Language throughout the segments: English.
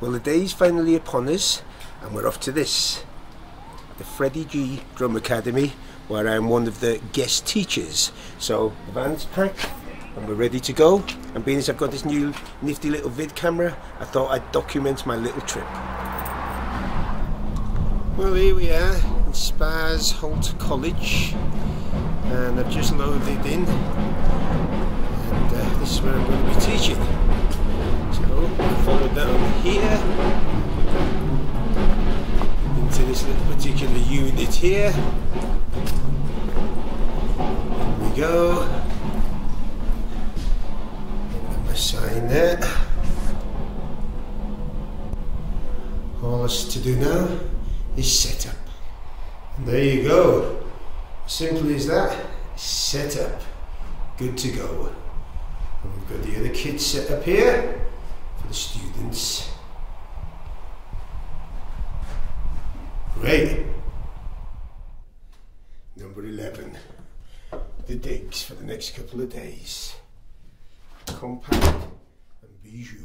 Well, the day's finally upon us and we're off to this, the Freddie Gee Drum Academy, where I'm one of the guest teachers. So the van's packed and we're ready to go, and being as I've got this new nifty little vid camera, I thought I'd document my little trip. Well, here we are in Sparsholt College and I've just loaded in, and this is where I'm going to be teaching. Follow down here into this little particular unit here. Here we go. Another sign there. All that's to do now is set up. And there you go. Simple as that. Set up. Good to go. And we've got the other kids set up here. The students. Great. Number 11. The digs for the next couple of days. Compact and bijou.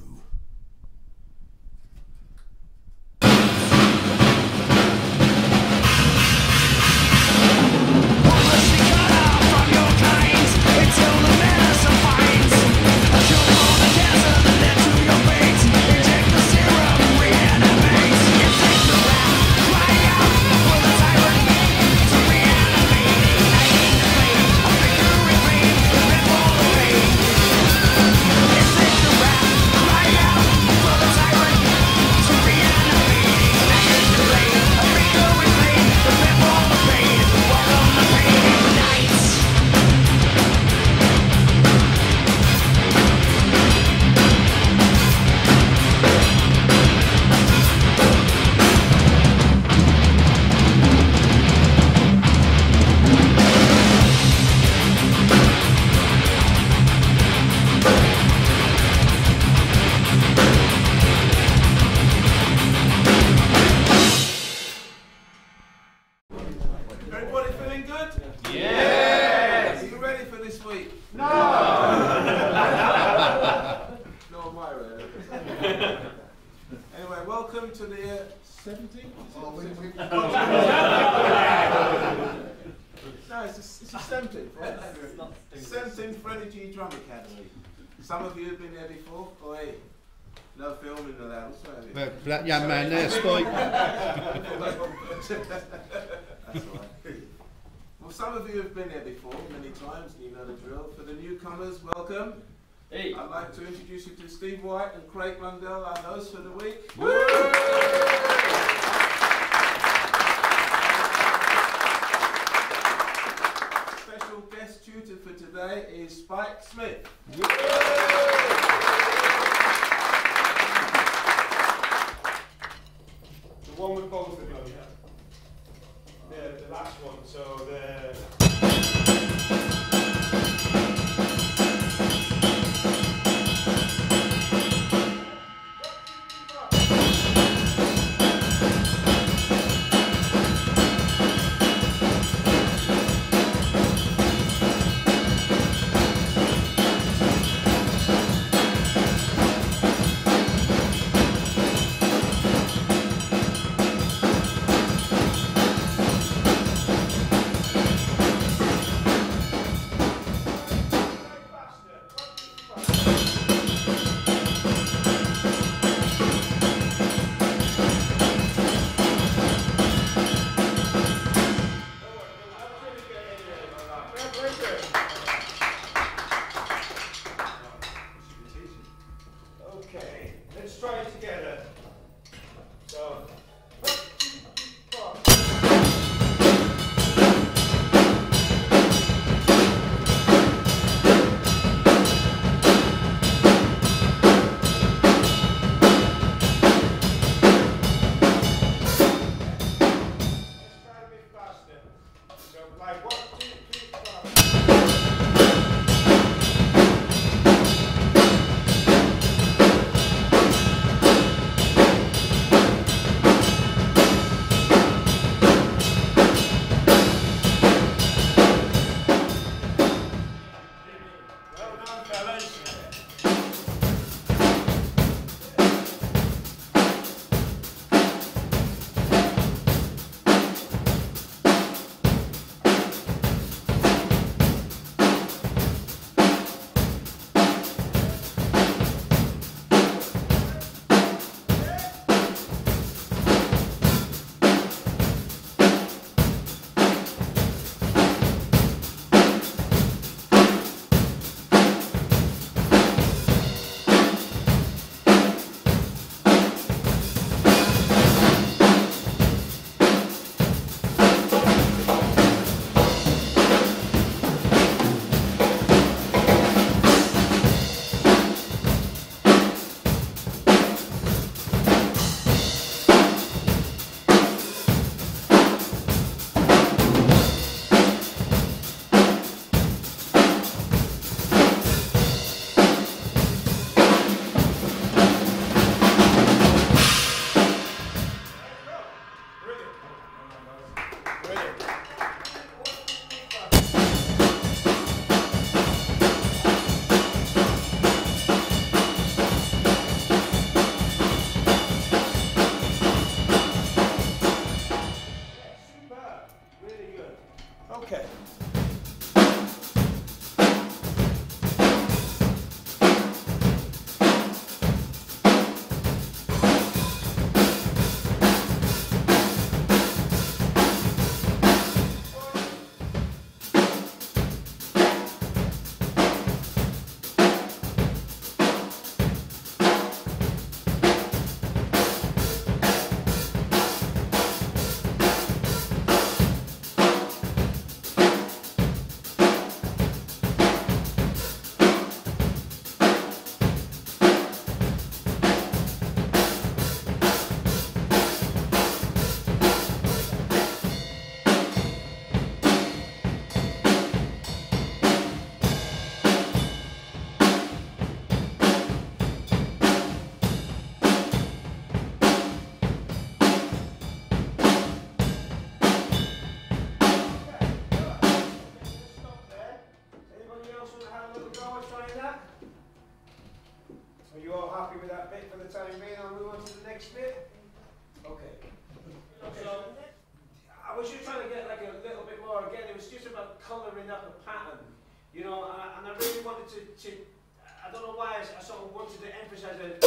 Welcome to the 17th. Oh, wait. No, it's the 17th. Right? 17th Freddie Gee Drum Academy. Some of you have been there before. Oi, love filming the lounge. That young man there, Spike. That's all right. Well, some of you have been there before many times, and you know the drill. For the newcomers, welcome. Hey. I'd like to introduce you to Steve White and Craig Mundell, our hosts for the week. Woo! Special guest tutor for today is Spike Smith. Woo! The one with both of them, yeah? The last one, so the... happy with that bit for the time being. I'll move on to the next bit. Okay. So I was just trying to get like a little bit more. Again, it was just about colouring up a pattern, you know. And I really wanted to I don't know why I sort of wanted to emphasise it.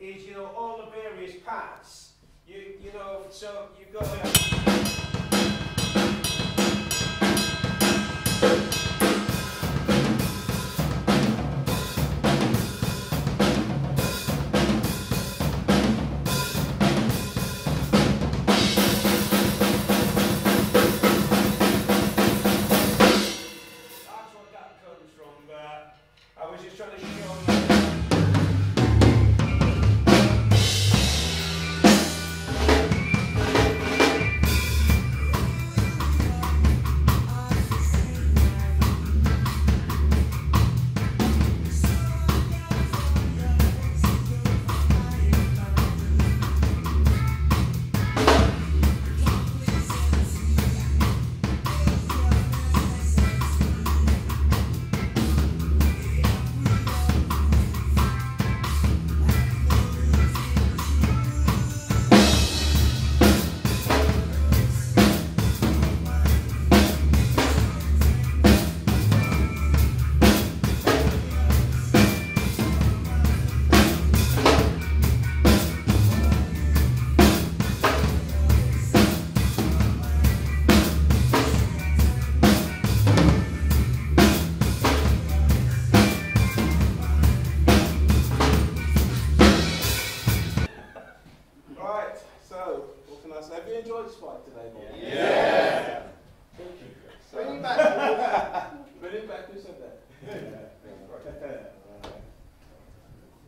Is, you know, all the various parts. You know, so you've got a that's what that comes from, but I was just trying to show you.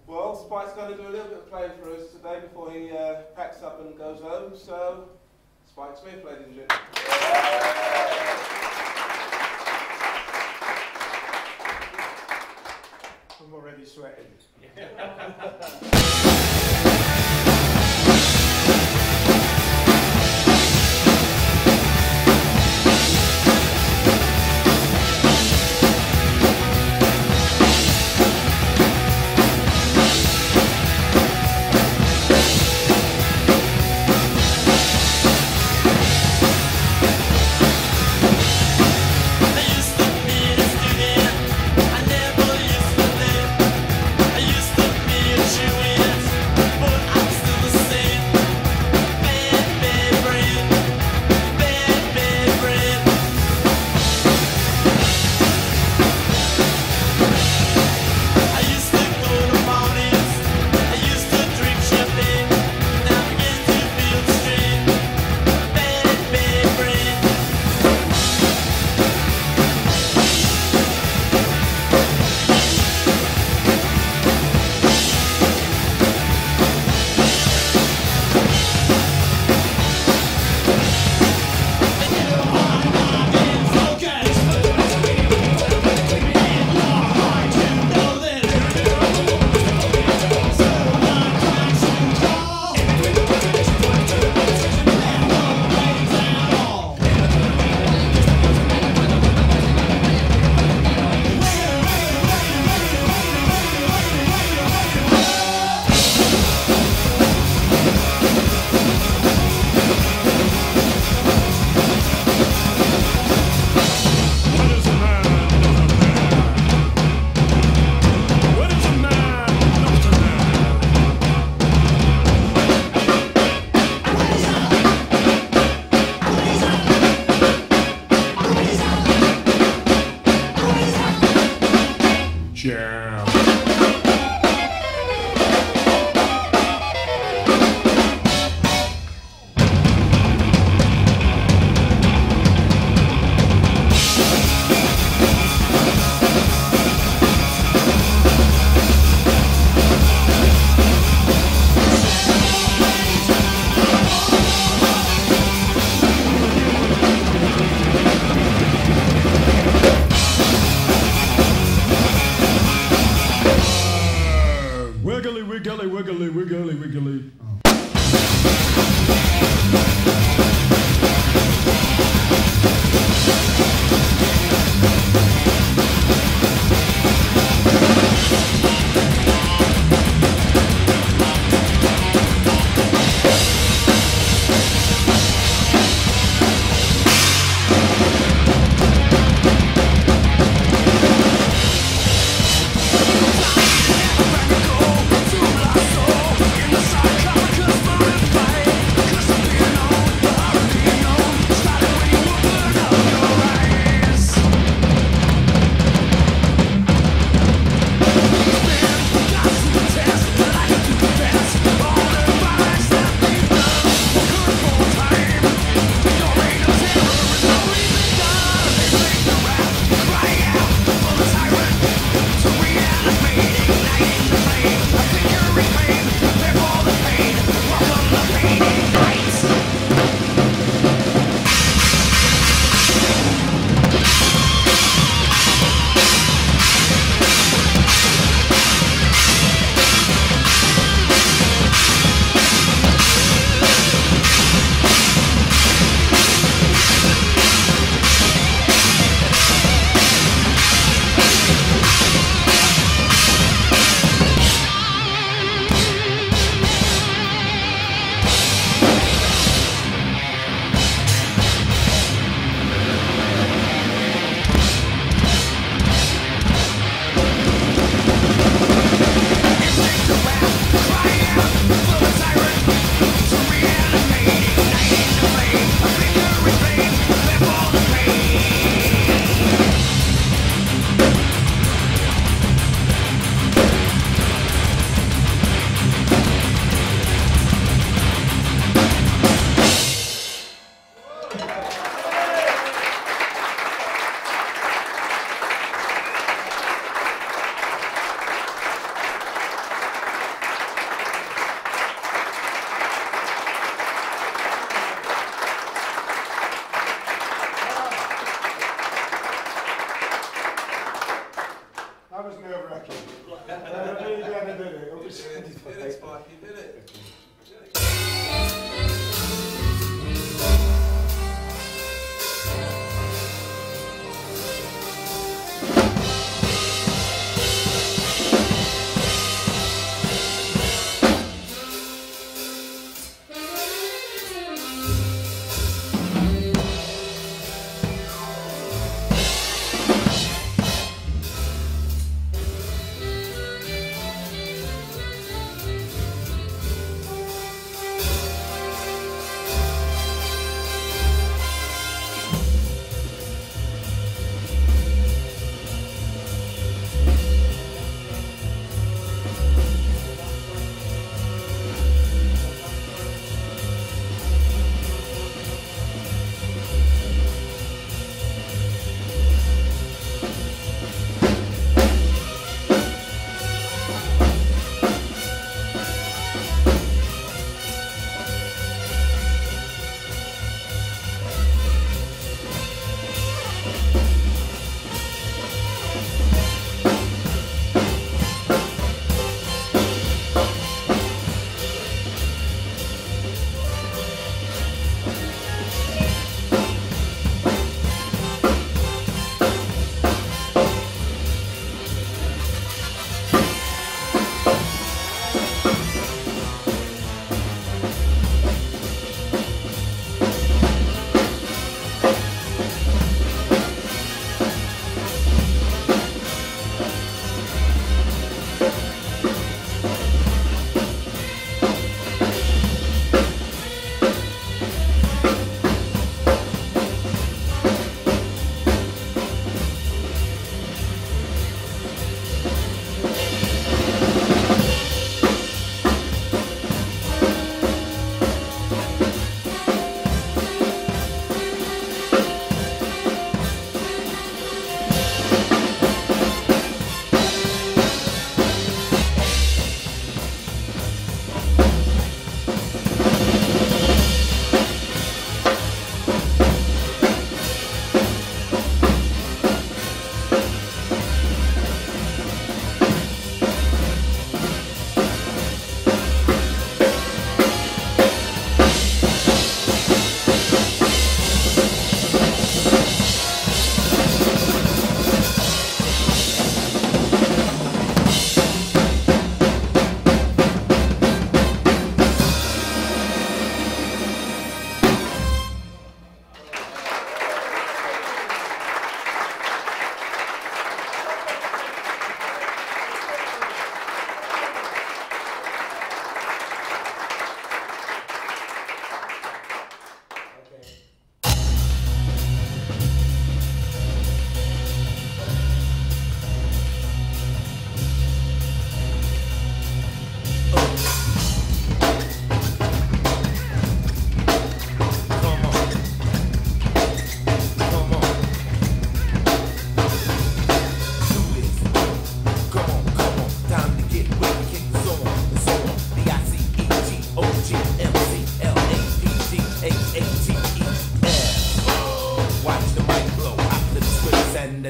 Well, Spike's going to do a little bit of playing for us today before he packs up and goes home. So, Spike Smith, ladies and gentlemen. I'm already sweating.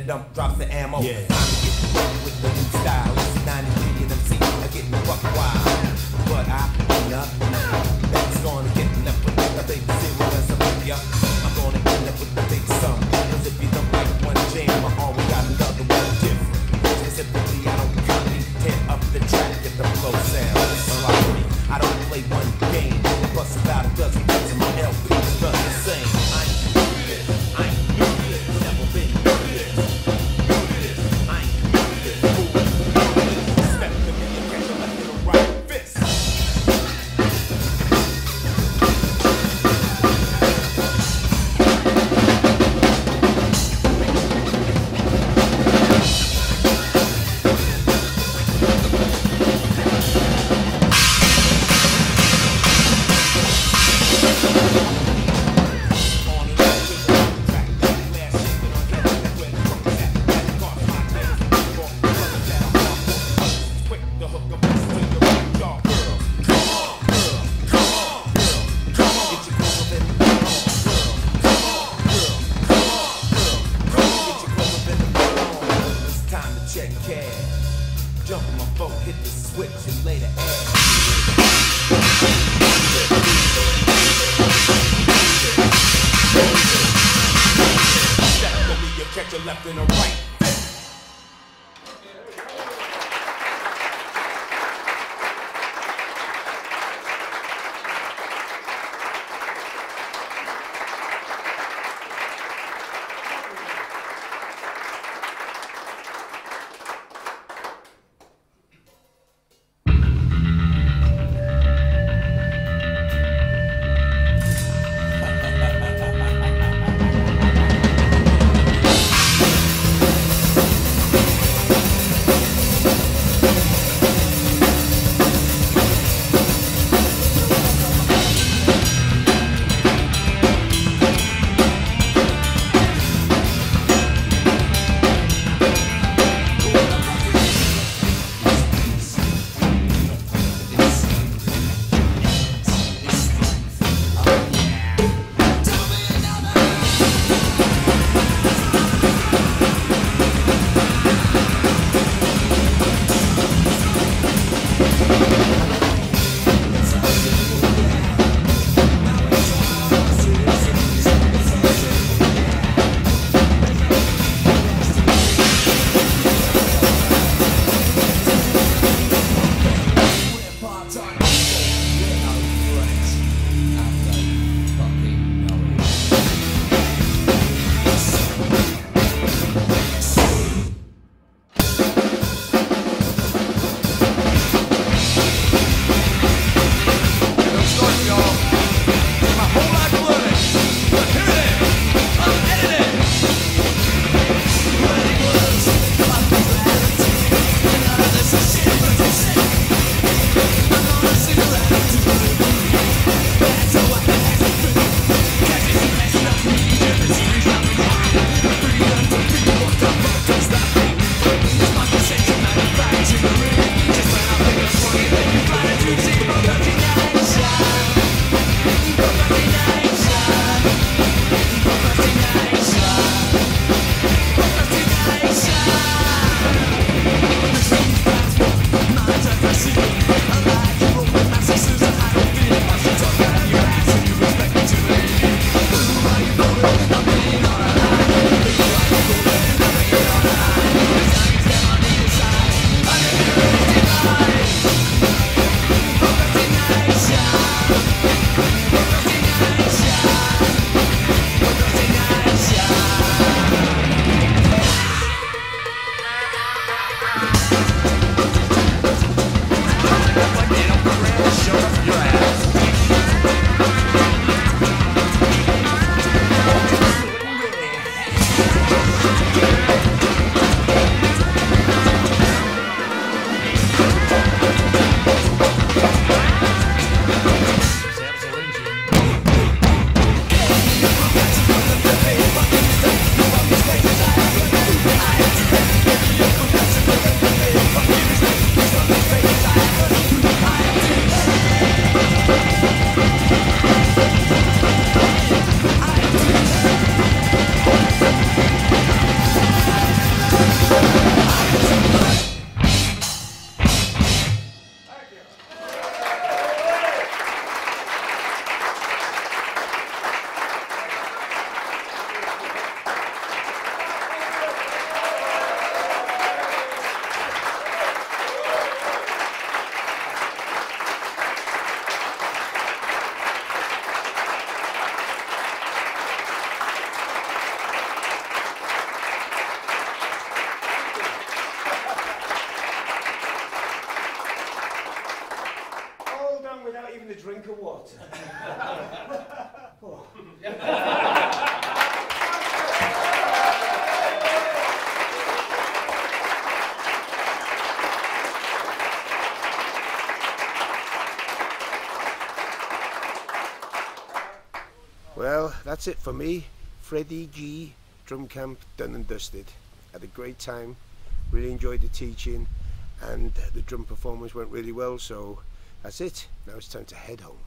the dump drops the ammo. Yeah. I'm getting up with the new style. It's a 90 and I'm seeing I get me fuck wild. But I ain't up now. That's gonna get left with the big zero as a baby up. I'm gonna end up with the big sum. Cause if you don't like one jam, I always got another one different. Specifically, I don't copy, tear up the track if the flow sounds sloppy. I don't play one game. I bust about a dozen times in my LP. Run the same. what? Oh. Well, that's it for me. Freddie Gee Drum Camp done and dusted. Had a great time, really enjoyed the teaching, and the drum performance went really well, so that's it. Now it's time to head home.